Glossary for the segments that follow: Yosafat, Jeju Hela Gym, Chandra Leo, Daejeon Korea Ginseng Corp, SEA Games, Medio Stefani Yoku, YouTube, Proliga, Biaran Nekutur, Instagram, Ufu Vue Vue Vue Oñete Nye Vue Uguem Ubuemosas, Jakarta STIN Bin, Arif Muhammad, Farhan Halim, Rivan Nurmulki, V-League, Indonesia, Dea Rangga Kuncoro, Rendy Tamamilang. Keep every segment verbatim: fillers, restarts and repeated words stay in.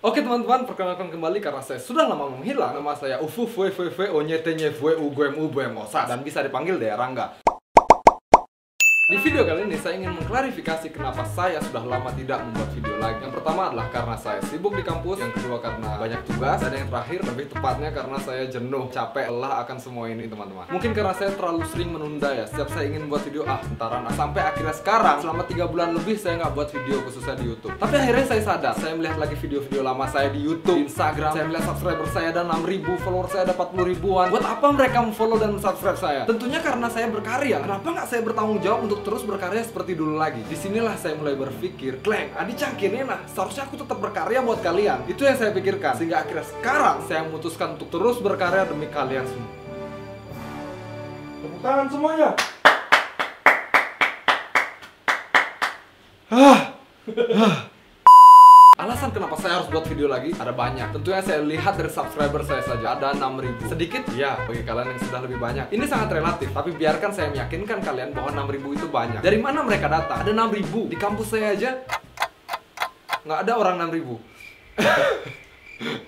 Oke teman-teman, perkenalkan kembali karena saya sudah lama menghilang. Nama saya Ufu Vue Vue Vue Oñete Nye Vue Uguem Ubuemosas dan bisa dipanggil Dea Rangga. Di video kali ini saya ingin mengklarifikasi kenapa saya sudah lama tidak membuat video lagi. Yang pertama adalah karena saya sibuk di kampus, yang kedua karena banyak tugas, dan yang terakhir lebih tepatnya karena saya jenuh, capek, lelah akan semua ini teman-teman. Mungkin karena saya terlalu sering menunda ya, setiap saya ingin buat video ah bentaran ah. Sampai akhirnya sekarang selama tiga bulan lebih saya nggak buat video khususnya di YouTube. Tapi akhirnya saya sadar, saya melihat lagi video-video lama saya di YouTube, di Instagram, saya melihat subscriber saya ada enam ribu, follower saya ada empat puluh ribuan. Buat apa mereka memfollow dan mensubscribe saya? Tentunya karena saya berkarya. Kenapa nggak saya bertanggung jawab untuk terus berkarya seperti dulu lagi? Disinilah saya mulai berpikir, kleng, adi cangkir enak, seharusnya aku tetap berkarya buat kalian. Itu yang saya pikirkan, sehingga akhirnya sekarang saya memutuskan untuk terus berkarya demi kalian semua. Tepuk tangan semuanya. Alasan kenapa saya harus buat video lagi ada banyak. Tentunya saya lihat dari subscriber saya saja ada enam ribu. Sedikit ya bagi kalian yang sudah lebih banyak. Ini sangat relatif, tapi biarkan saya meyakinkan kalian bahwa enam ribu itu banyak. Dari mana mereka datang? Ada enam ribu di kampus saya aja nggak ada orang enam ribu.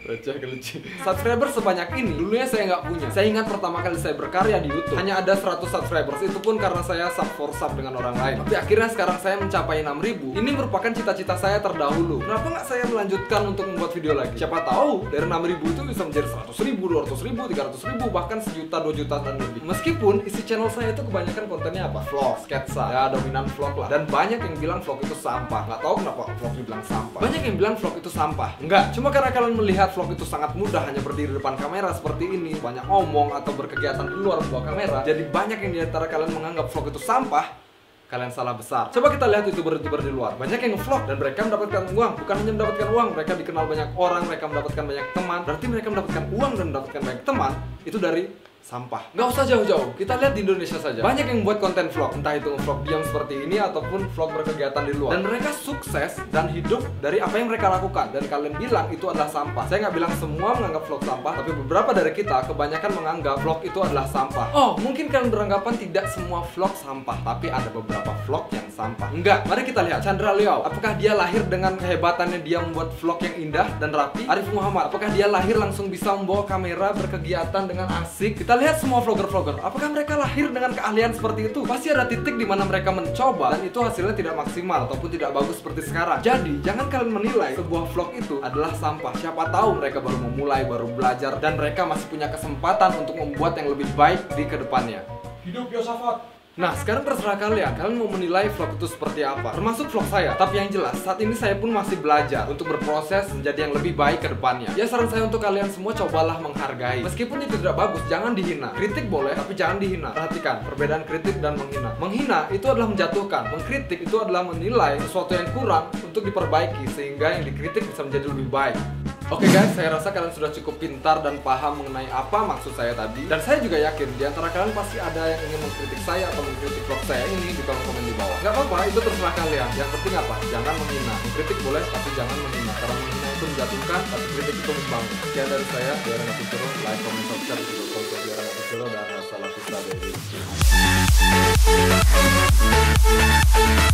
Receh kelucu. Subscriber sebanyak ini dulunya saya nggak punya. Saya ingat pertama kali saya berkarya di YouTube hanya ada seratus subscribers, itu pun karena saya sub for sub dengan orang lain. Tapi akhirnya sekarang saya mencapai enam ribu. Ini merupakan cita-cita saya terdahulu. Kenapa nggak saya melanjutkan untuk membuat video lagi? Siapa tahu dari enam ribu itu bisa menjadi seratus ribu, dua ratus ribu, tiga ratus ribu, bahkan sejuta, dua juta dan lebih. Meskipun isi channel saya itu kebanyakan kontennya apa? Vlog, sketsa, ya dominan vlog lah. Dan banyak yang bilang vlog itu sampah. Nggak tahu kenapa vlog dibilang sampah. Banyak yang bilang vlog itu sampah. Enggak, cuma karena kalian melihat vlog itu sangat mudah, hanya berdiri depan kamera seperti ini, banyak omong atau berkegiatan di luar buah kamera. Jadi banyak yang diantara kalian menganggap vlog itu sampah. Kalian salah besar. Coba kita lihat youtuber-youtuber di luar. Banyak yang nge-vlog dan mereka mendapatkan uang. Bukan hanya mendapatkan uang, mereka dikenal banyak orang, mereka mendapatkan banyak teman. Berarti mereka mendapatkan uang dan mendapatkan banyak teman itu dari sampah. Nggak usah jauh-jauh, kita lihat di Indonesia saja. Banyak yang buat konten vlog, entah itu vlog diam seperti ini ataupun vlog berkegiatan di luar. Dan mereka sukses dan hidup dari apa yang mereka lakukan. Dan kalian bilang itu adalah sampah. Saya nggak bilang semua menganggap vlog sampah, tapi beberapa dari kita kebanyakan menganggap vlog itu adalah sampah. Oh, mungkin kalian beranggapan tidak semua vlog sampah, tapi ada beberapa vlog yang sampah. Enggak, mari kita lihat Chandra Leo. Apakah dia lahir dengan kehebatannya dia membuat vlog yang indah dan rapi? Arif Muhammad, apakah dia lahir langsung bisa membawa kamera berkegiatan dengan asik? Kita Kita lihat semua vlogger-vlogger, apakah mereka lahir dengan keahlian seperti itu? Pasti ada titik di mana mereka mencoba dan itu hasilnya tidak maksimal ataupun tidak bagus seperti sekarang. Jadi, jangan kalian menilai sebuah vlog itu adalah sampah. Siapa tahu mereka baru memulai, baru belajar, dan mereka masih punya kesempatan untuk membuat yang lebih baik di kedepannya. Hidup Yosafat! Nah, sekarang terserah kalian, kalian mau menilai vlog itu seperti apa, termasuk vlog saya. Tapi yang jelas, saat ini saya pun masih belajar untuk berproses menjadi yang lebih baik ke depannya. Ya, saran saya untuk kalian semua, cobalah menghargai. Meskipun itu tidak bagus, jangan dihina. Kritik boleh, tapi jangan dihina. Perhatikan, perbedaan kritik dan menghina. Menghina itu adalah menjatuhkan. Mengkritik itu adalah menilai sesuatu yang kurang untuk diperbaiki, sehingga yang dikritik bisa menjadi lebih baik. Oke okay guys, saya rasa kalian sudah cukup pintar dan paham mengenai apa maksud saya tadi. Dan saya juga yakin di antara kalian pasti ada yang ingin mengkritik saya atau mengkritik vlog saya ini di kolom komen di bawah. Gak apa-apa, itu terserah kalian. Yang penting apa? Jangan menghina. Mengkritik boleh, tapi jangan menghina. Karena menghina itu menjatuhkan, tapi kritik itu membangun. Sekian dari saya, Biaran Nekutur. Like, comment, subscribe, video call ke Biaran Nekutur. Dan salam subscribe.